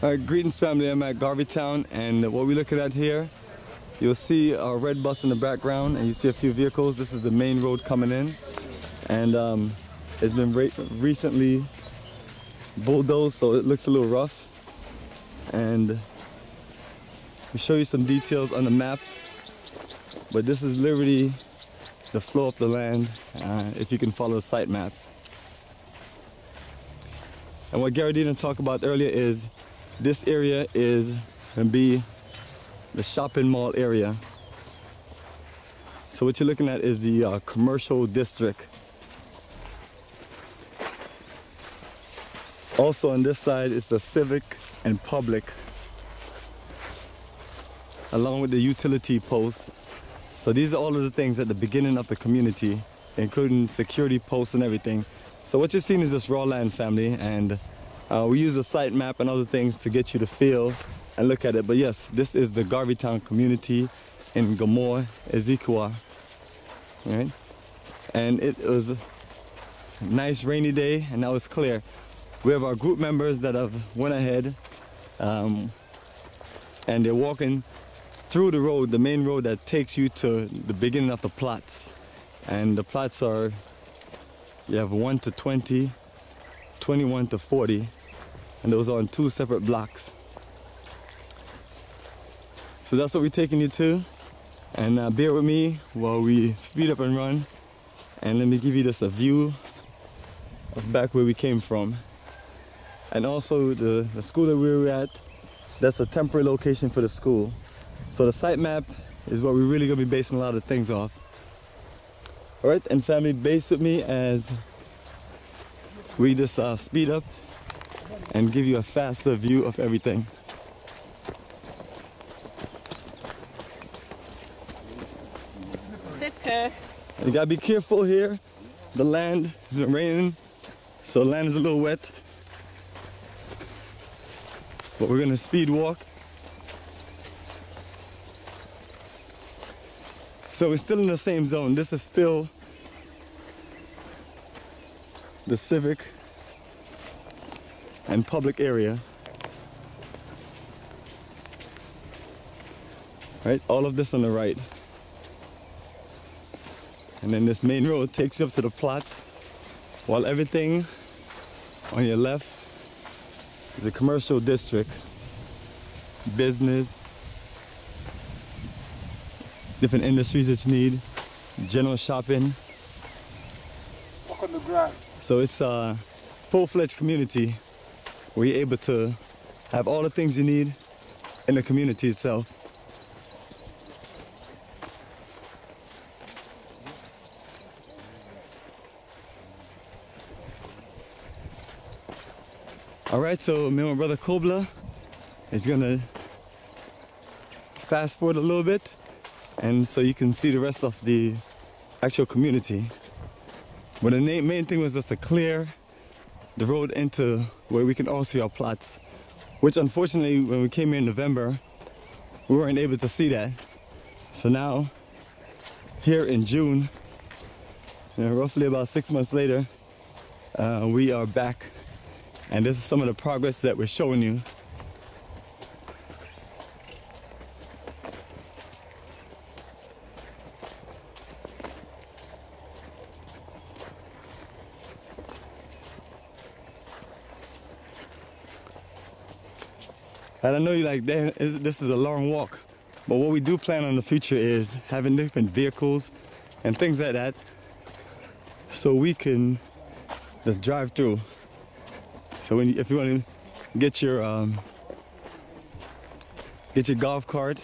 Greetings family, I'm at Garvey Town, and what we're looking at here, you'll see our red bus in the background and you see a few vehicles. This is the main road coming in, and it's been recently bulldozed, so it looks a little rough. And we show you some details on the map, but this is literally the flow of the land, if you can follow the site map. And what Gyaradine talked about earlier is this area is gonna be the shopping mall area. So what you're looking at is the commercial district. Also on this side is the civic and public, along with the utility posts. So these are all of the things at the beginning of the community, including security posts and everything. So what you're seeing is this raw land, family, and we use a site map and other things to get you to feel and look at it. But yes, this is the Garvey Town community in Gomor, Eziqua, right? And it was a nice rainy day, and now it's clear. We have our group members that have went ahead, and they're walking through the road, the main road that takes you to the beginning of the plots. And the plots are, you have 1 to 20, 21 to 40, and those are on two separate blocks. So that's what we're taking you to, and bear with me while we speed up and run, and let me give you just a view of back where we came from. And also the school that we were at, that's a temporary location for the school. So the site map is what we're really gonna be basing a lot of things off. All right, and family, base with me as we just speed up and give you a faster view of everything. You gotta be careful here. The land has been raining, so the land is a little wet. But we're gonna speed walk. So we're still in the same zone. This is still the civic and public area. Right, all of this on the right. And then this main road takes you up to the plot, while everything on your left, the commercial district, business, different industries that you need, general shopping. Walk on the ground. So it's a full-fledged community where you're able to have all the things you need in the community itself. Alright, so me and my brother Kobla is gonna fast forward a little bit, and so you can see the rest of the actual community. But the main thing was just to clear the road into where we can all see our plots, which unfortunately when we came here in November, we weren't able to see that. So now, here in June, roughly about 6 months later, we are back. And this is some of the progress that we're showing you. And I know you're like, damn, this is a long walk. But what we do plan on in the future is having different vehicles and things like that, so we can just drive through. So if you want to get your golf cart,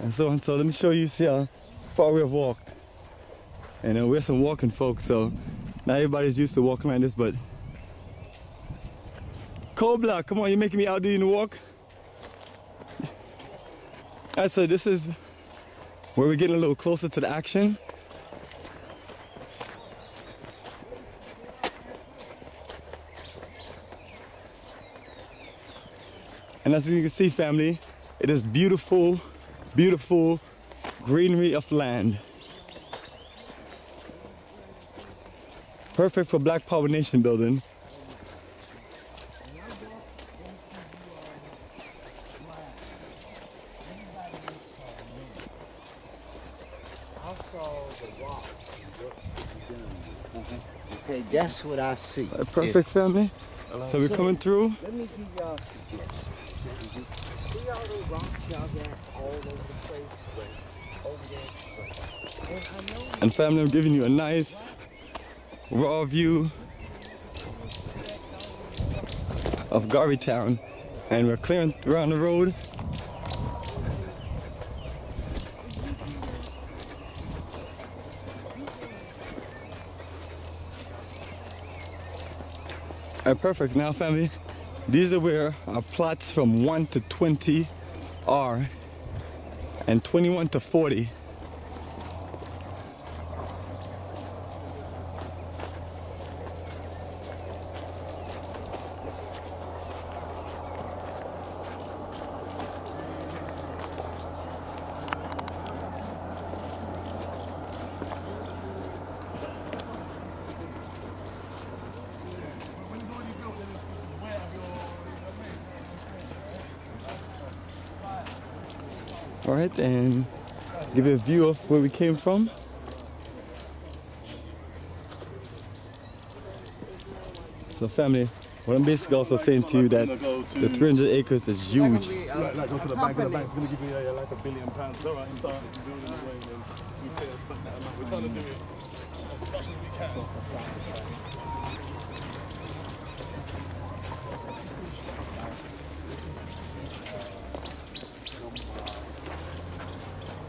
and so on. So let me show you, see how far we have walked. And we're some walking folks, so not everybody's used to walking like this, but Kobla, come on, you're making me outdo you in the walk. Alright, so this is where we're getting a little closer to the action. And as you can see, family, it is beautiful, beautiful greenery of land. Perfect for Black Power Nation building. Okay, that's what I see. A perfect family. So we're coming through. Let me give y'all suggestions. See all those rocks y'all got all over the place, over there. And family, I'm giving you a nice raw view of Garvey Town, and we're clearing around the road. And perfect. Now family, these are where our plots from 1 to 20 are, and 21 to 40. Alright, and give you a view of where we came from. So family, what I'm basically also saying to you that the 300 acres is huge.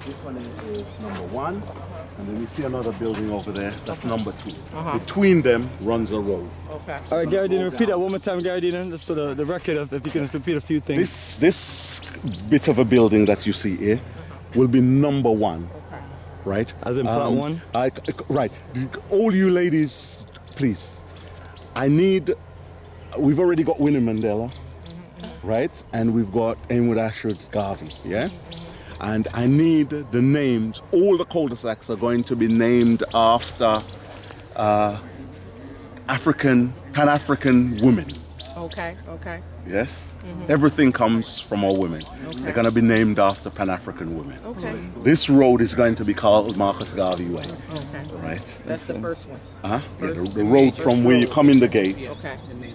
This one is number 1, and then you see another building over there. That's number 2. Between them runs a road. Okay. All right, Gyaradine, repeat that one more time, Gyaradine, just for the record, if you can repeat a few things. This bit of a building that you see here will be number 1, right? As in plot 1? Right. All you ladies, please. I need. We've already got Winnie Mandela, right? And we've got Marcus Garvey. Yeah. And I need the names. All the cul-de-sacs are going to be named after Pan-African women. Okay, okay. Yes? Mm-hmm. Everything comes from our women. Okay. They're going to be named after Pan-African women. Okay. This road is going to be called Marcus Garvey Way. Okay. Right? That's the first one. Huh? Yeah, the road from where you come in the gate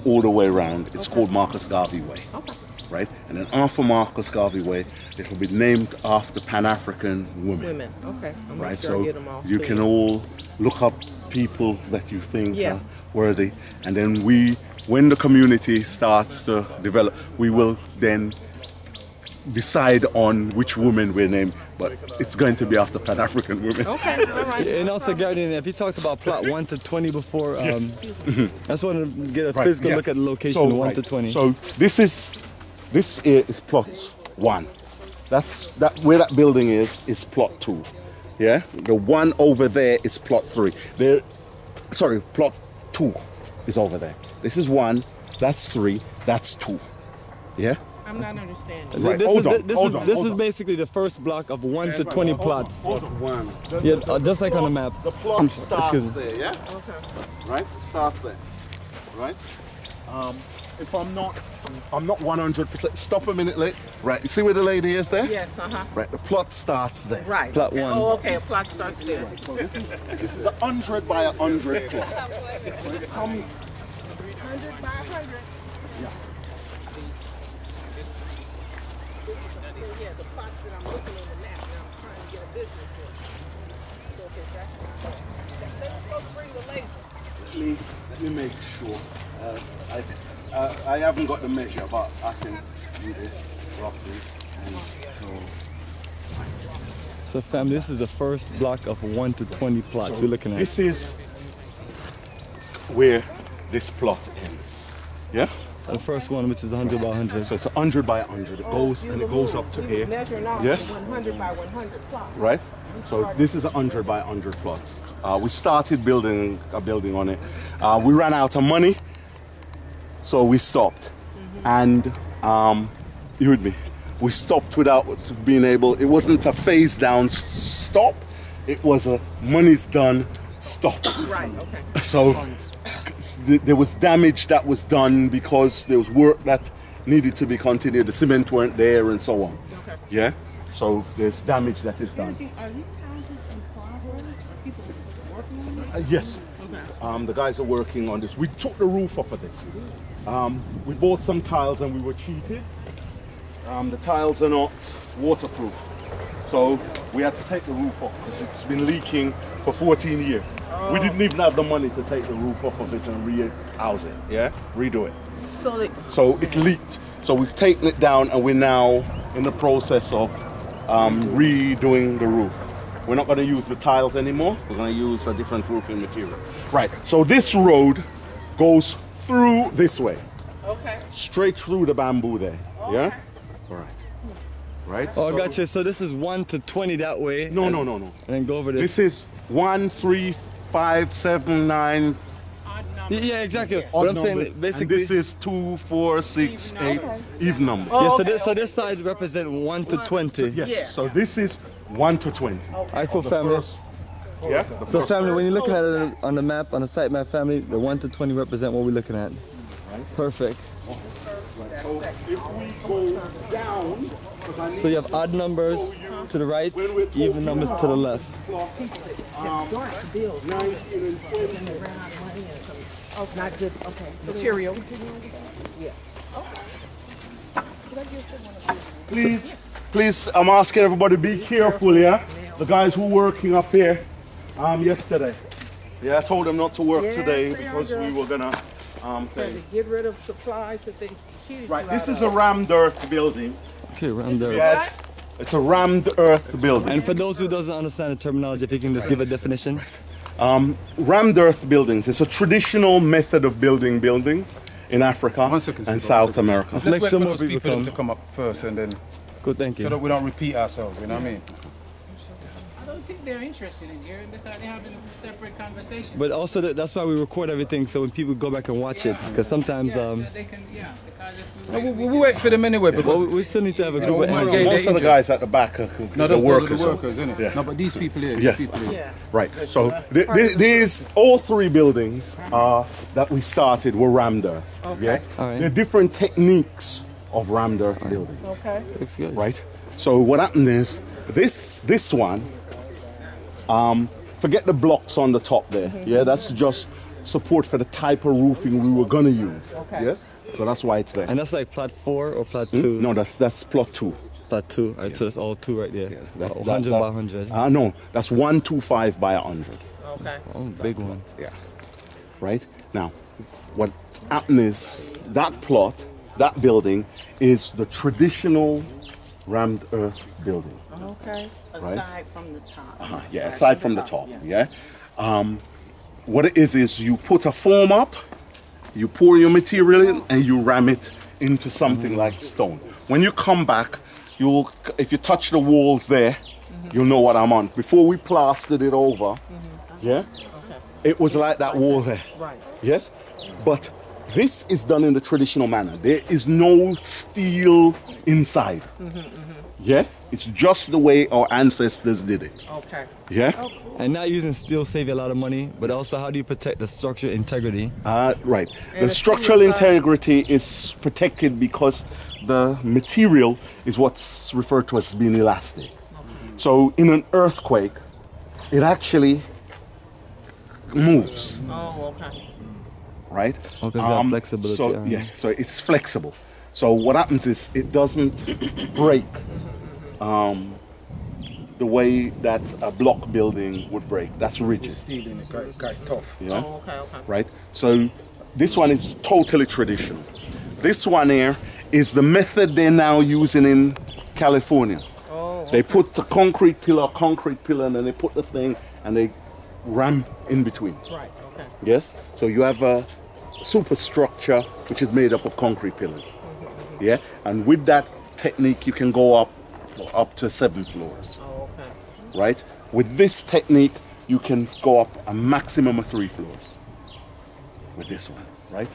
all the way around. It's called Marcus Garvey Way. Okay. Right? And then after Marcus Garvey Way, it will be named after Pan-African women. Women, okay. I'm right, sure so I get them all you too. Can all look up people that you think are worthy, and then when the community starts to develop, we will then decide on which women we name, but it's going to be after Pan-African women. Okay, all right. And also, Gyaradine, if you talked about plot 1 to 20 before, I just want to get a physical look at the location, so, 1 to 20. So this here is plot 1. Where that building is plot 2. Yeah? The one over there is plot 3. Sorry, plot 2 is over there. This is 1, that's 3, that's 2. Yeah? I'm not understanding. Right. This is basically the first block of 1 to 20 plots. Yeah, just like on the map. The plot starts there, yeah? Okay. Right? It starts there. Right? If I'm not 100%. Stop a minute late. Right, you see where the lady is there? Yes, Right, the plot starts there. Right. Plot 1. Oh, okay, a plot starts there. This is 100 by 100 plot. It comes 100 by 100. Yeah. The plots that I'm looking on the map now, I'm trying to get a business for. Let me make sure. I haven't got the measure, but I can do this roughly. So fam, this is the first block of 1 to 20 plots we're looking at. This is where this plot ends. Yeah? The first one, which is 100 by 100. So it's 100 by 100. It goes and it goes up to here. Yes? 100 by 100 plot. Right? So this is 100 by 100 plot. We started building a building on it. We ran out of money. So we stopped, and you with me? We stopped without being able. It wasn't a phase down stop. It was a money's done. stop. Right, okay. So there was damage that was done because there was work that needed to be continued. The cement weren't there and so on. Okay. Yeah? So there's damage that is done. Are these houses in progress? Are people working on them? Yes. Okay. The guys are working on this. We took the roof off of this. We bought some tiles and we were cheated. The tiles are not waterproof. So we had to take the roof off because it's been leaking for 14 years. Oh. We didn't even have the money to take the roof off of it and re-house it, yeah? Redo it. So it leaked. So we've taken it down and we're now in the process of redoing the roof. We're not going to use the tiles anymore. We're going to use a different roofing material. Right, so this road goes through this way. Okay. Straight through the bamboo there, okay. Yeah? All right. Right? Oh, so, gotcha. So this is 1 to 20 that way. No, no, no, no. And then go over this. This is 1, 3, 5, 7, 9. Odd number. Yeah, exactly. Yeah. What I'm saying, basically. And this is 2, 4, 6, 8, even number. Oh, okay. Yeah, so, this side represents 1 to 20. So, yes. Yeah. So this is 1 to 20. Okay. Equal family. First, yeah? So family, when you're looking at it on the map, on the site map family, the 1 to 20 represent what we're looking at. Right. Perfect. Oh. Right. So if we go down... So you have odd numbers to the right, even numbers to the left. Not good. Okay. Material. Yeah. Please, I'm asking everybody to be careful, yeah? The guys who were working up here yesterday. Yeah, I told them not to work today because we were going to... get rid of supplies that they huge. Right, this is a rammed earth building. Okay, rammed earth. Yeah, it's a rammed earth building. And for those who doesn't understand the terminology, if you can just give a definition. Right. Rammed earth buildings, it's a traditional method of building buildings in Africa and South America. Let's wait for those people to come up first and then... Good, thank you. So that we don't repeat ourselves, you know what I mean? I think they're interested in here, but they're having a separate conversation. But also that's why we record everything, so when people go back and watch it, because sometimes... Yeah, so they can, yeah, we wait for them anyway, because... Well, we still need to have a good... Most of the guys at the back are workers. The workers, isn't it? Yeah. No, but these people here, these people here. Yeah. Right, so these, all three buildings that we started were rammed earth. Okay. Yeah? All right. There are different techniques of rammed earth building. Okay. Looks good. Right? So what happened is, this one... forget the blocks on the top there. Yeah, that's just support for the type of roofing we were gonna use. Okay. Yes. So that's why it's there. And that's like plot 4 or plot 2? No, that's plot 2. Plot 2. Alright, so that's all 2 right there. Yeah, that's, 100 by 100. No, that's 125 by 100. Okay. Oh, big one. Yeah. Right now, what happened is that plot, that building, is the traditional rammed earth building. Okay. Right? Aside from the top. Yeah, aside from the top. Yeah. What it is you put a form up, you pour your material in, and you ram it into something like stone. When you come back, you'll if you touch the walls there, you'll know what I'm on. Before we plastered it over, yeah, it was like that wall there. Right. Yes, but this is done in the traditional manner. There is no steel inside. Yeah, it's just the way our ancestors did it. Okay. Yeah. Oh, cool. And not using steel save you a lot of money, but also how do you protect the structural integrity? Right. And the structural integrity is protected because the material is what's referred to as being elastic. So in an earthquake, it actually moves. Oh, okay. Right. Oh, because of flexibility. So yeah, so it's flexible. So what happens is it doesn't break. The way that a block building would break. That's rigid. Steel in it, quite tough. You know? Oh, okay, okay. Right? So this one is totally traditional. This one here is the method they're now using in California. Oh, okay. They put the concrete pillar, and then they put the thing and they ram in between. Right, okay. Yes? So you have a superstructure which is made up of concrete pillars. Yeah? And with that technique you can go up to 7 floors. Oh, okay. Right? With this technique, you can go up a maximum of 3 floors. With this one, right?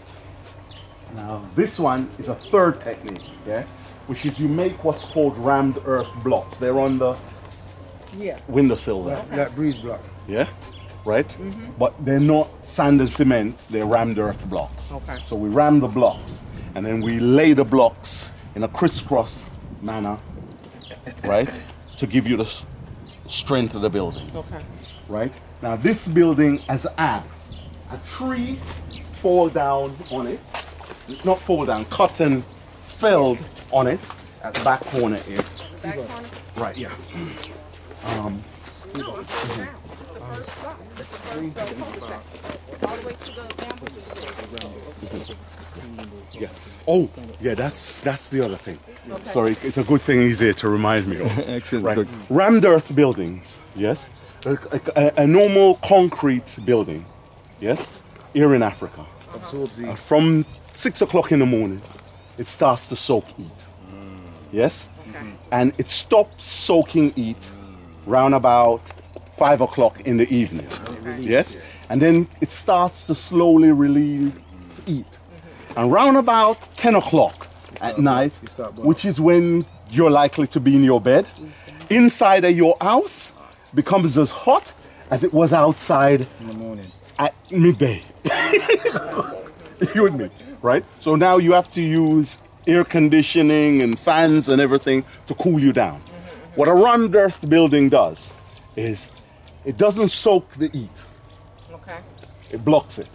Now, this one is a third technique, yeah? Which is you make what's called rammed earth blocks. They're on the windowsill there. That breeze block. Yeah? right? Mm-hmm. But they're not sand and cement, they're rammed earth blocks. Okay. So we ram the blocks and then we lay the blocks in a crisscross manner, right? To give you the strength of the building. Okay. Right? Now this building has a tree fall down on it. Not fall down, cotton felled on it at the back corner here. The back corner? Right, yeah. No, I'm coming down. It's the first stop. It's the first cul-de-sac. All the way to the bamboo. Yes. Oh, yeah, that's the other thing. Okay. Sorry, it's a good thing he's here to remind me of. Excellent. Right. Rammed earth buildings, yes? A normal concrete building, yes? Here in Africa. Uh-huh. From 6 o'clock in the morning, it starts to soak heat, yes? Okay. And it stops soaking heat round about 5 o'clock in the evening, yes? And then it starts to slowly release heat. And round about 10 o'clock at night, which is when you're likely to be in your bed, inside of your house becomes as hot as it was outside in the morning at midday. You and me, right? So now you have to use air conditioning and fans and everything to cool you down. What a rammed earth building does is it doesn't soak the heat. Okay. It blocks it.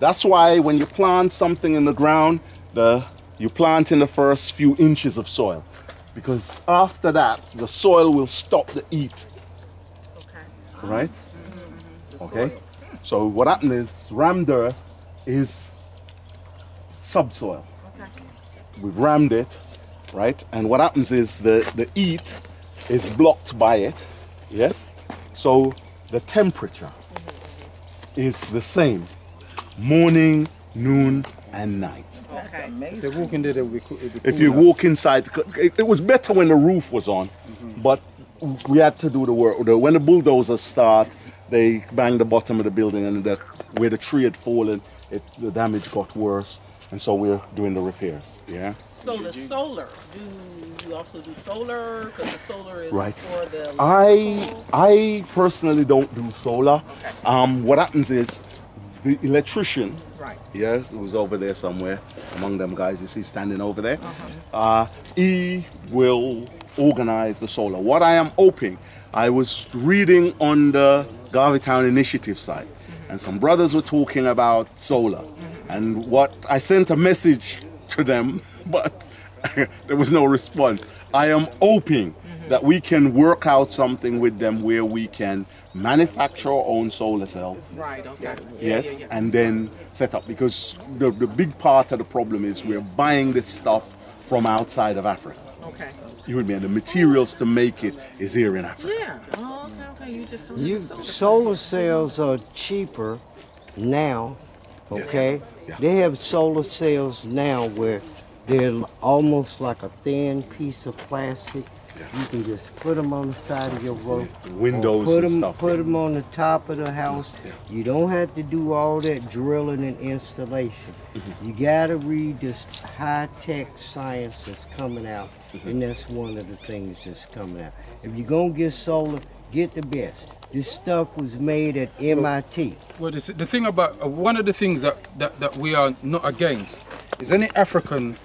That's why when you plant something in the ground, you plant in the first few inches of soil. Because after that, the soil will stop the heat. Okay. Right? Mm-hmm. Okay. Soil. So what happened is rammed earth is subsoil. Okay. We've rammed it. Right, and what happens is the heat is blocked by it, yes? So the temperature is the same morning, noon, and night. Okay. They walk in there, it'll be cool. If you walk inside, it was better when the roof was on, but we had to do the work. When the bulldozers start, they bang the bottom of the building, and where the tree had fallen, the damage got worse, and so we're doing the repairs, yeah? So the solar, do you also do solar? Because the solar is right. For the... I personally don't do solar. Okay. What happens is the electrician, right. Yeah, who's over there somewhere, among them guys you see standing over there, he will organize the solar. What I am hoping, I was reading on the Garvey Town Initiative site, and some brothers were talking about solar. And I sent a message to them, but there was no response. I am hoping that we can work out something with them where we can manufacture our own solar cells. Right, okay. Yes, and then set up. Because the big part of the problem is we're buying this stuff from outside of Africa. Okay. You would be, and the materials to make it is here in Africa. Yeah. Oh, okay. You just solar cells are cheaper now, okay? Yes. Yeah. They have solar cells now where they're almost like a thin piece of plastic. Yeah. You can just put them on the side of your roof. Yeah. Windows and stuff. Put them on the top of the house. Yeah. You don't have to do all that drilling and installation. You gotta read this high-tech science that's coming out, and that's one of the things that's coming out. If you're gonna get solar, get the best. This stuff was made at MIT. Well, the thing about, one of the things that we are not against is any African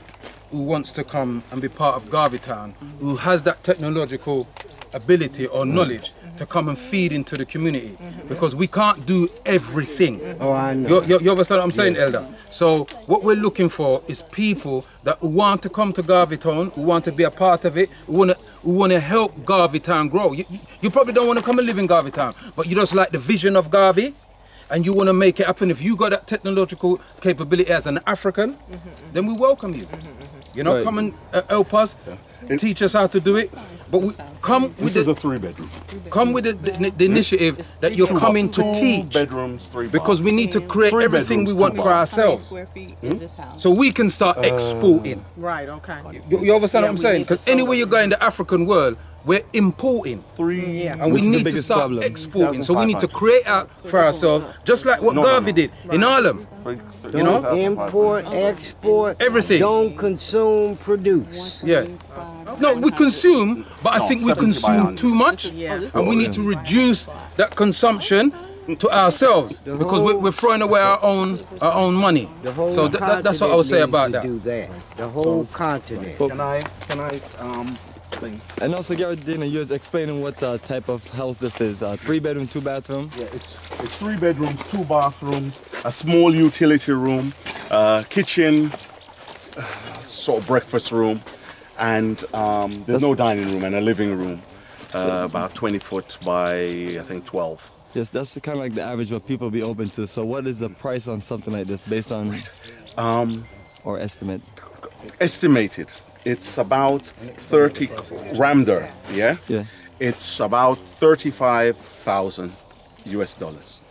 who wants to come and be part of Garvey Town, who has that technological ability or knowledge to come and feed into the community, because we can't do everything. Oh, I know. You understand what I'm saying, Elder? So what we're looking for is people that want to come to Garvey Town, who want to be a part of it, who want to help Garvey Town grow. You probably don't want to come and live in Garvey Town, but you just like the vision of Garvey, and you want to make it happen. If you got that technological capability as an African, then we welcome you. You know, right. Come and help us, teach us how to do do it. But come with the initiative that you're coming to teach. Because we need to create everything we want for ourselves. So we can start exporting. Right, okay. You understand what I'm saying? Because anywhere you go in the African world, we're importing, and we need to start exporting. So we need to create out for ourselves, just like what Garvey did in Harlem. You know, import, export, everything. Don't consume, produce. Yeah. No, we consume, but I think we consume too much, and we need to reduce that consumption to ourselves, because we're throwing away our own money. So that's what I would say about that. The whole continent. And also, Gyaradine, you was explaining what type of house this is. 3 bedroom, 2 bathroom. Yeah, it's 3 bedrooms, 2 bathrooms, a small utility room, kitchen, sort of breakfast room, and there's no dining room and a living room, about 20 foot by I think 12. Yes, that's kind of like the average what people be open to. So, what is the price on something like this based on, or estimate? Estimated. It's about 30 ramder, yeah? Yeah. It's about $35,000 US.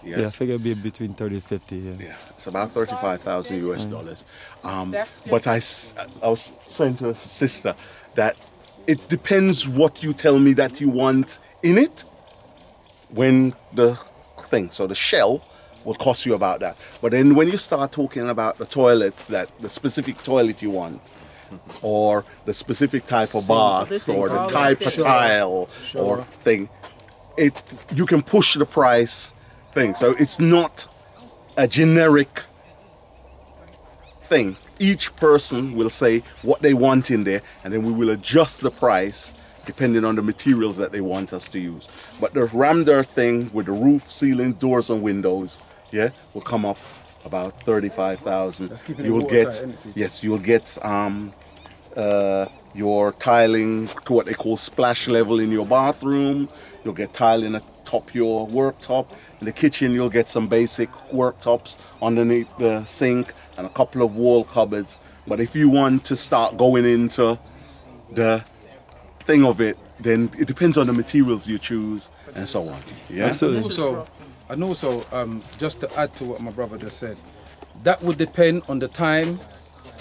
Yes. Yeah, I figure it'd be between 30 and 50, yeah. Yeah, it's about $35,000 US. But I was saying to a sister that it depends what you tell me that you want in it when the thing, so the shell will cost you about that. But then when you start talking about the toilet, that the specific toilet you want, or the specific type of bath, or the type of tile, or thing, you can push the price thing. So it's not a generic thing. Each person will say what they want in there, and then we will adjust the price depending on the materials that they want us to use. But the ramder thing with the roof, ceiling, doors, and windows, yeah, will come off about 35,000. You will get, yes, you'll get your tiling to what they call splash level in your bathroom. You'll get tiling atop your worktop. In the kitchen, you'll get some basic worktops underneath the sink and a couple of wall cupboards. But if you want to start going into the thing of it, then it depends on the materials you choose and so on. Yeah. Absolutely. And also, just to add to what my brother just said, that would depend on the time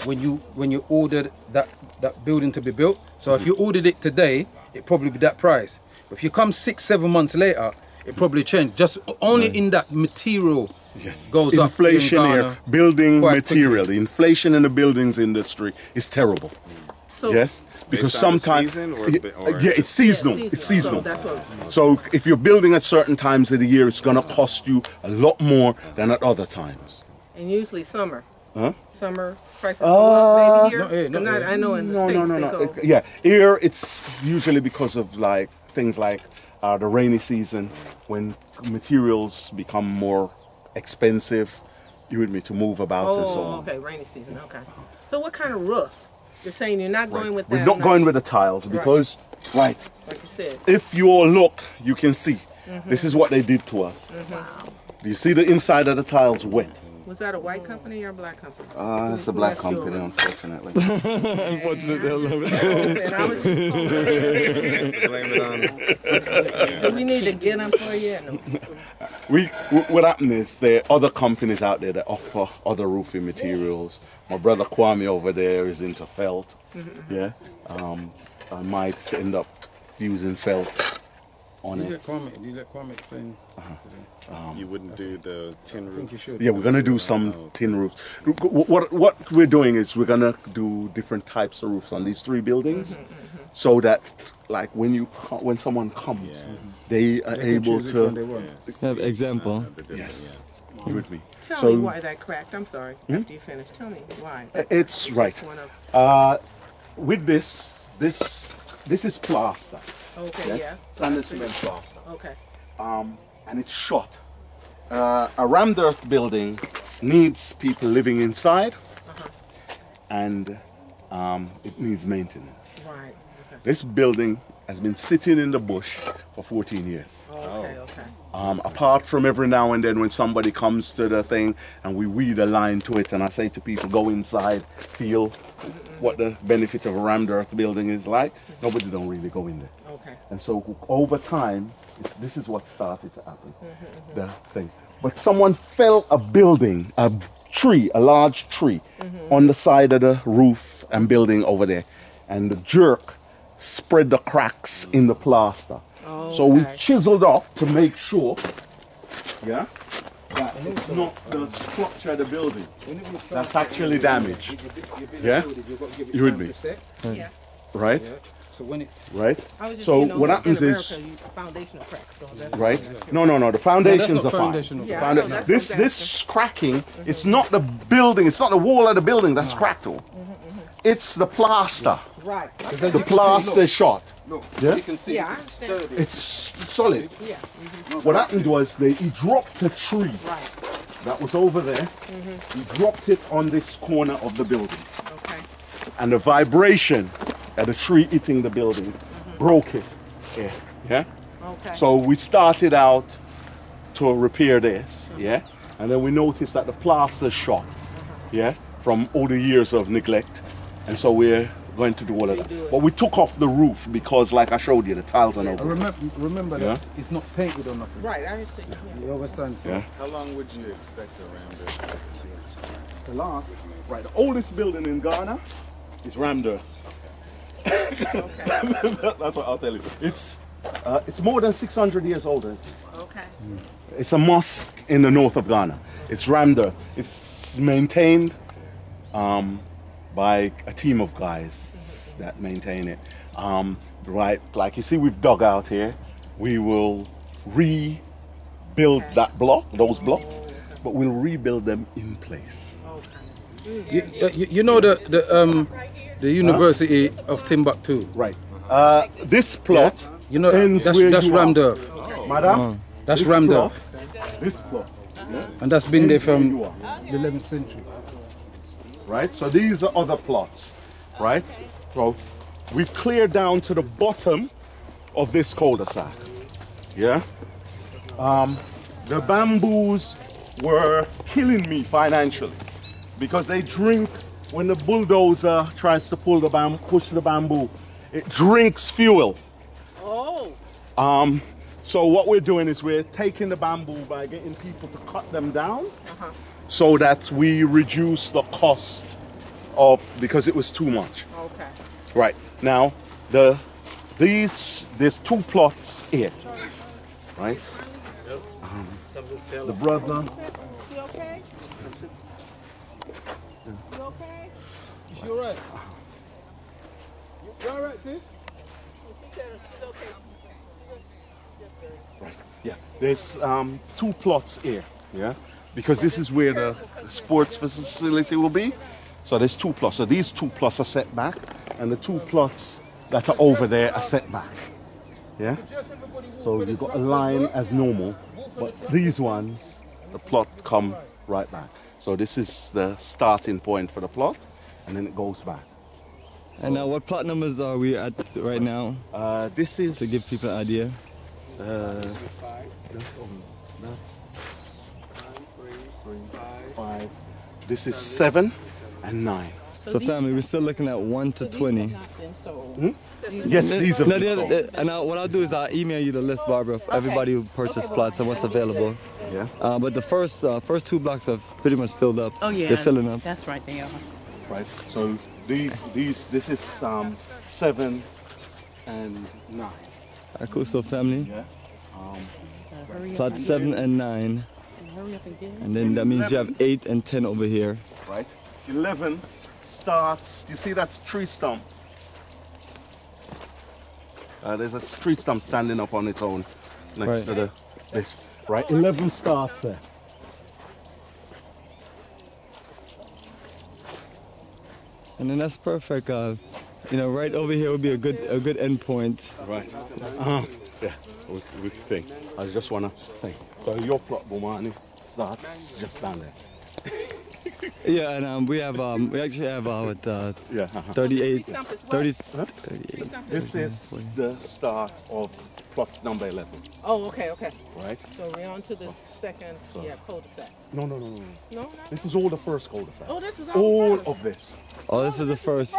when you ordered that building to be built. So if you ordered it today, it'd probably be that price. But if you come 6, 7 months later, it probably changed. Just only in that material goes up. Inflation here, building material, the inflation in the buildings industry is terrible. So yes. Because sometimes, it's seasonal. Yeah, it's seasonal. So if you're building at certain times of the year, it's going to cost you a lot more than at other times. And usually summer. Huh? Summer prices go up. Maybe here. Not, I know in the States they go. Yeah, here it's usually because of like things like the rainy season when materials become more expensive. You would need to move about and so on. Okay, rainy season. Okay. So what kind of roof? You're saying you're not going with that. We're not going with the tiles because, like you said, if you look, you can see. This is what they did to us. Wow. You see the inside of the tiles wet. Was that a white company or a black company? It's a black company, unfortunately. Unfortunately, I love it. Do we need to get them for you? No. What happened is there are other companies out there that offer other roofing materials. My brother Kwame over there is into felt. Yeah, I might end up using felt. You let Kwame explain today. You wouldn't do the tin roof? I think you should. Yeah, we're going to do some tin roofs. What we're doing is we're going to do different types of roofs on these 3 buildings so that like when someone comes, they are able to... Have example. Yes. You with me? Tell me why that cracked. I'm sorry. After you finish, tell me why. It's right. With this is plaster. Okay, yes? Sand cement plaster. Okay. And it's shot. A rammed-earth building needs people living inside, and it needs maintenance. Right. Okay. This building has been sitting in the bush for 14 years. Okay, okay. Apart from every now and then when somebody comes to the thing and we weed a line to it, and I say to people, go inside, feel what the benefit of a rammed earth building is like. Nobody don't really go in there. Okay. And so over time, this is what started to happen, the thing. But someone fell a building, a tree, a large tree, on the side of the roof and building over there, and the jerk spread the cracks in the plaster. Okay. So we chiseled off to make sure, that it's not the structure of the building that's actually damaged. Yeah, you with me? Right? So when it what happens is foundational cracks. So right? No. The foundations are fine. This cracking, it's not the building. It's not the wall of the building that's cracked. It's the plaster. Right. The plaster shot. Look, you can see it's sturdy. It's solid. Yeah. What happened was he dropped a tree that was over there. He dropped it on this corner of the building. Okay. And the vibration of the tree hitting the building broke it. Yeah. Yeah. Okay. So we started out to repair this. Yeah. And then we noticed that the plaster shot. Yeah. From all the years of neglect, and so we're going to do all of that. But we took off the roof because, like I showed you, the tiles are not good. Remember that it's not painted or nothing. Right, I understand. You understand? So how long would you expect around earth to last? Right, the oldest building in Ghana is rammed earth. Okay. That's what I'll tell you. It's more than 600 years old. Okay. It's a mosque in the north of Ghana. It's rammed earth. It's maintained by a team of guys that maintain it. Right, like you see we've dug out here. We will rebuild that block, those blocks, but we'll rebuild them in place. You know the University of Timbuktu? Right. This plot, you know, that's rammed earth. Madam? That's rammed earth. This plot. Yeah. And that's been there from the 11th century. Right, so these are other plots, right? Okay. So we've cleared down to the bottom of this cul-de-sac, yeah? The bamboos were killing me financially because they drink when the bulldozer tries to pull the push the bamboo. It drinks fuel. Oh. So what we're doing is we're taking the bamboo by getting people to cut them down. So that we reduce the cost of, because it was too much. Okay. Right, now, there's two plots here, right? Yep. The brother. You okay? You okay? Is she all right? You all right, sis? She's okay. Right, yeah, there's two plots here, yeah? Because this is where the sports facility will be. So there's two plots. So these two plots are set back, and the two plots that are over there are set back. Yeah? So you've got a line as normal, but these ones, the plot come right back. So this is the starting point for the plot, and then it goes back. And now what plot numbers are we at right now? This is... To give people an idea. That's... 5. This is 7 and 9. So family, we're still looking at 1 to 20. Yes, these are. And what I'll do is I'll email you the list, Barbara, of everybody who purchased plots and what's available. Yeah. But the first two blocks have pretty much filled up. Oh yeah. They're filling up. That's right, they are. Right. So this is 7 and 9. Cool. So family. Yeah. Plot 7 and 9. And then that means 11. You have 8 and 10 over here. Right. 11 starts, you see that's tree stump. There's a tree stump standing up on its own next to the this. Right, 11 starts there. And then that's perfect. You know, right over here would be a good end point. Right. Yeah, we think. I just wanna think. So your plot, Bomani, starts just down there. Yeah, and we actually have about 38. 38. This is the start of plot number 11. Oh, okay. Right. So we're on to the second, cul-de-sac. No. This is all the first cul-de-sac. Oh, this is all of this. Oh, this is the first.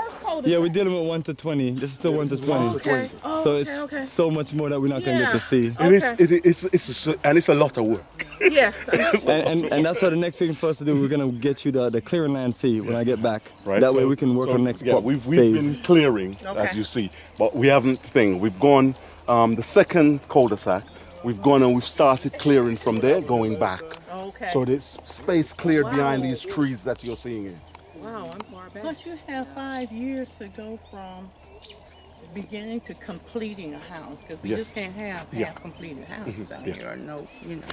Yeah, we're dealing with 1 to 20. This is still 1 to 20. Okay. So it's so much more that we're not gonna get to see. It's a lot of work. Yes. and that's what the next thing for us to do. We're gonna get you the clearing land fee when I get back. Right. That way we can work on the next plot. We've been clearing, as you see, but we haven't We've gone the second cul-de-sac. We've gone and we've started clearing from there, going back. Okay. So there's space cleared behind these trees that you're seeing here. Wow, I'm far back. But you have 5 years to go from beginning to completing a house, because we just can't have half-completed houses out here, or no, you know.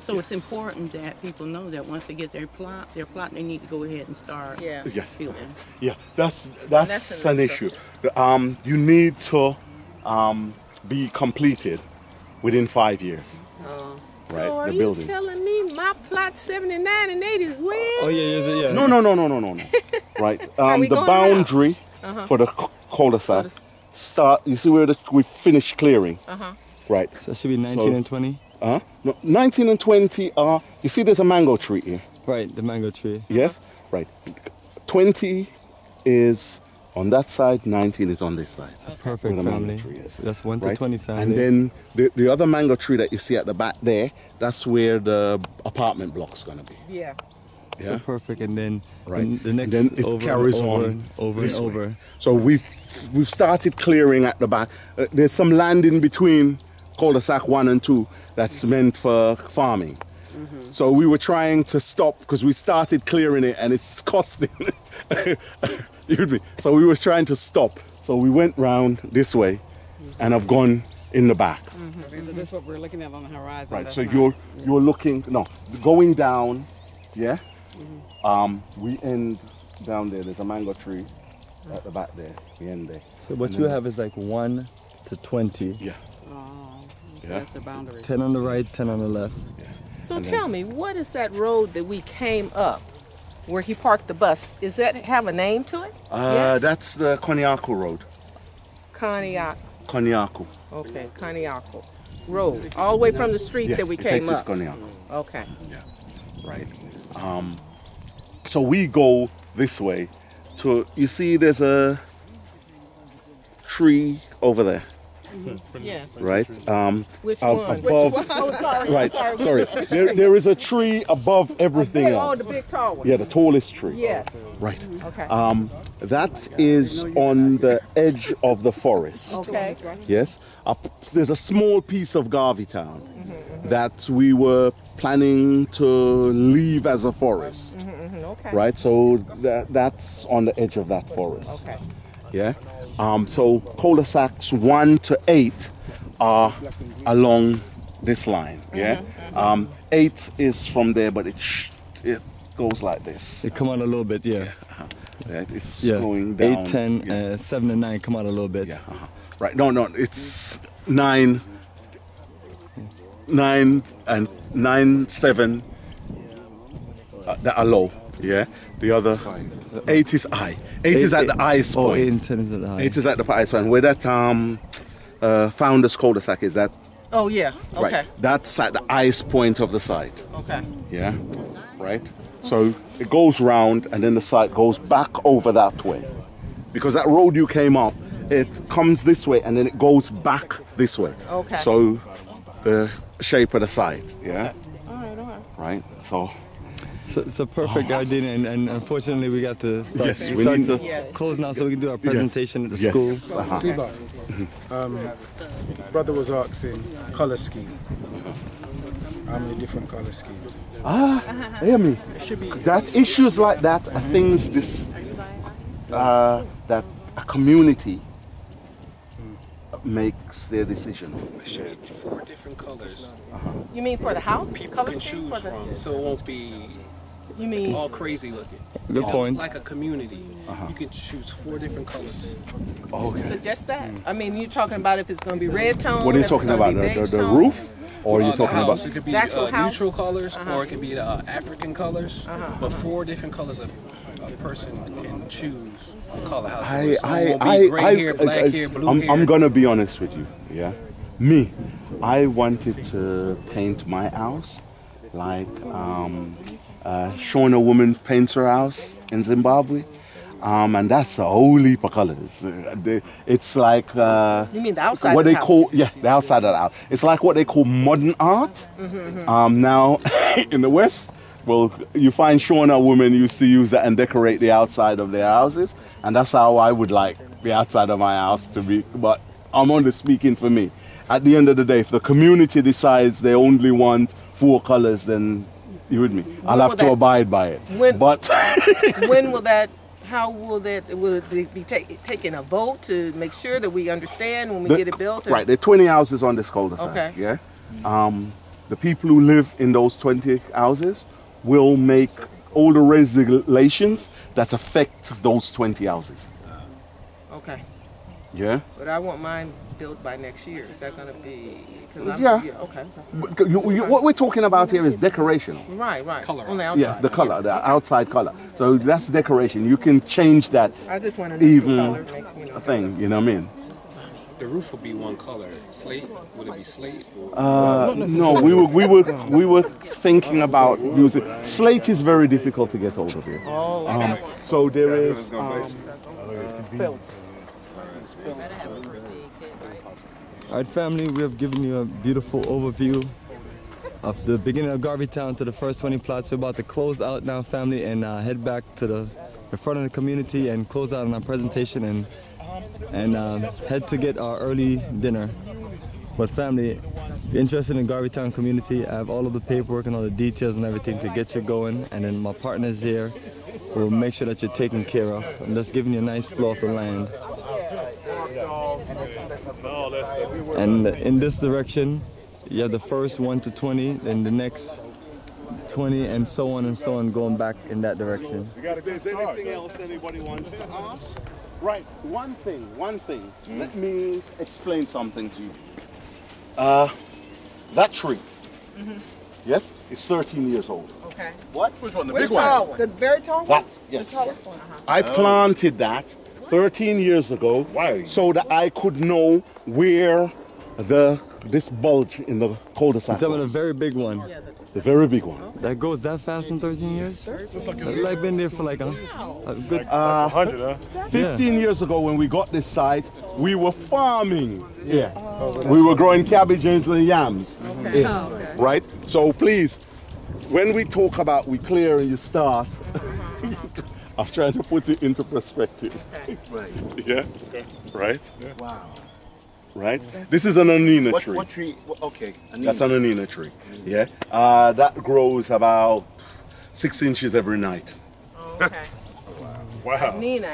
So it's important that people know that once they get their plot, they need to go ahead and start building. Yeah, that's an issue. You need to be completed within 5 years. Oh. Right, so are you telling me my plot 79 and 80 is way? Oh yeah. No. Right. The boundary for the cul-de-sac start. You see where we finished clearing. Right. So it should be 19 and 20. No, 19 and 20 are. You see, there's a mango tree here. Right, the mango tree. Yes. Right. 20 is on that side. 19 is on this side. Okay. Perfect the family. Mango tree is. That's 1 to 20 family. And then the other mango tree that you see at the back there, that's where the apartment block's gonna be. Yeah. So perfect. And then the next. And then it carries on over and over. So we've started clearing at the back. There's some land in between cul-de-sac 1 and 2 that's meant for farming. So we were trying to stop because we started clearing it and it's costing. So we were trying to stop. So we went round this way and I've gone in the back. So this is what we're looking at on the horizon. Right, so you're looking, going down, we end down there. There's a mango tree at the back there. We end there. So what you have is like 1 to 20. Yeah. Oh, that's a boundary. 10 on the right, 10 on the left. Yeah. So tell me, what is that road that we came up where he parked the bus? Does that have a name to it? That's the Konyaku Road. Konyaku. Okay, Konyaku Road. All the way from the street that we came up. Yes, Konyaku. Okay. Yeah, right. So we go this way to, you see there's a tree over there. Yes. Right. Which one? Above. Which one? Oh, sorry. Right. Sorry. There is a tree above everything else. Oh, the big tall one. Yeah, the tallest tree. Yes. Right. Okay. That is on the edge of the forest. Okay. Yes. There's a small piece of Garvey Town that we were planning to leave as a forest. Okay. Right. So that's on the edge of that forest. Okay. Yeah. So cul-de-sacs 1 to 8 are along this line. Yeah, 8 is from there, but it goes like this. It come out a little bit, it's going down. 8, 10, 7 and 9 come out a little bit. Yeah, right. No, it's 9 and 9, 7 that are low. Yeah, the other 8 is high. 8 is at the highest point. 8 and 10 is at the highest. 8 is at the highest point. Where that founder's cul-de-sac is that? Oh yeah. Right. Okay. That's at the highest point of the site. Okay. Yeah. Right. So it goes round and then the site goes back over that way, because that road you came up, it comes this way and then it goes back this way. Okay. So the shape of the site. Yeah. Okay. All right. Right. So. So perfect, Gyaradine, and unfortunately we got to start, close now so we can do our presentation at the school. Brother was asking color scheme. How many different color schemes? Hear me. That issues like that are things that a community makes their decision. Shade 4 different colors. You mean for the house? People can choose from, so it won't be all crazy looking. Good point. Like a community, you can choose 4 different colors. Oh, yeah. Suggest that. I mean, you're talking about if it's going to be red tone. What are you talking about? The roof, or you're talking about? It could be neutral colors, or it could be the African colors. But 4 different colors of a person can choose. Color house. I'm gonna be honest with you, I wanted to paint my house like Shona woman paints her house in Zimbabwe, and that's a whole heap of colors. It's like you mean the outside what of the house? The outside of the house. It's like what they call modern art. Now in the West. Well, you find Shona women used to use that and decorate the outside of their houses, and that's how I would like the outside of my house to be. But I'm only speaking for me. At the end of the day, if the community decides they only want 4 colors, then you with me? I'll have to abide by it. When will that how will that, will it be taking a vote to make sure that we understand when we get it built? Or? Right, there are 20 houses on this cul-de-sac. Okay. Yeah? Mm-hmm. The people who live in those 20 houses will make all the regulations that affect those 20 houses. Okay. Yeah. But I want mine built by next year. Is that going to be? Yeah. Okay. What we're talking about here is decoration. Right, right. Color. On the outside. Yeah, the color, the outside color. So that's decoration. You can change that. I just want to even color makes me no thing. You know what I mean? The roof will be one color. Slate? Would it be slate? Or no, we were thinking about using slate. Is very difficult to get hold of here. Oh. So there is felt. All right, family, we have given you a beautiful overview of the beginning of Garvey Town to the first 20 plots. We're about to close out now, family, and head back to the front of the community and close out on our presentation and head to get our early dinner. But family, if you're interested in Garvey Town community, I have all of the paperwork and all the details and everything to get you going, and then my partner's here will make sure that you're taken care of and just giving you a nice flow of the land. And in this direction, you have the first 1 to 20, then the next 20, and so on, going back in that direction. If there's anything else anybody wants to ask? Right, one thing. Let me explain something to you. That tree, yes, it's 13 years old. Okay. What? Which one? The big one? The very tall one? Yes. The tallest one. I planted that 13 years ago, so that I could know where this bulge in the cul-de-sac. You're talking about a very big one. Yeah, the very big one. Okay. That goes that fast in 13 years? I've been there for like a good 100, huh? 15 years ago when we got this site, we were farming. Yeah. Oh. We were growing cabbages and yams. Okay. Yeah. Oh, okay. Right? So please, when we talk about we clear and you start, I'm trying to put it into perspective. Right. Yeah. Okay. Right. Yeah. Wow. Right. This is an anina tree. What tree? Okay. Anina. That's an anina tree. Yeah. That grows about 6 inches every night. Oh, okay. Wow. Wow. Anina.